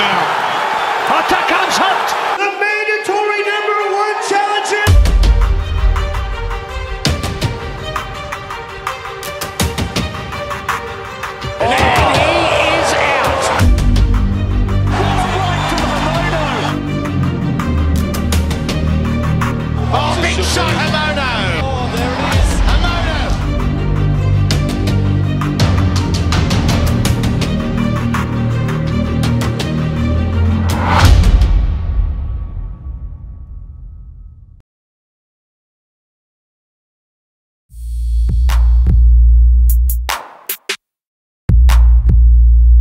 now. Attack comes Hunt.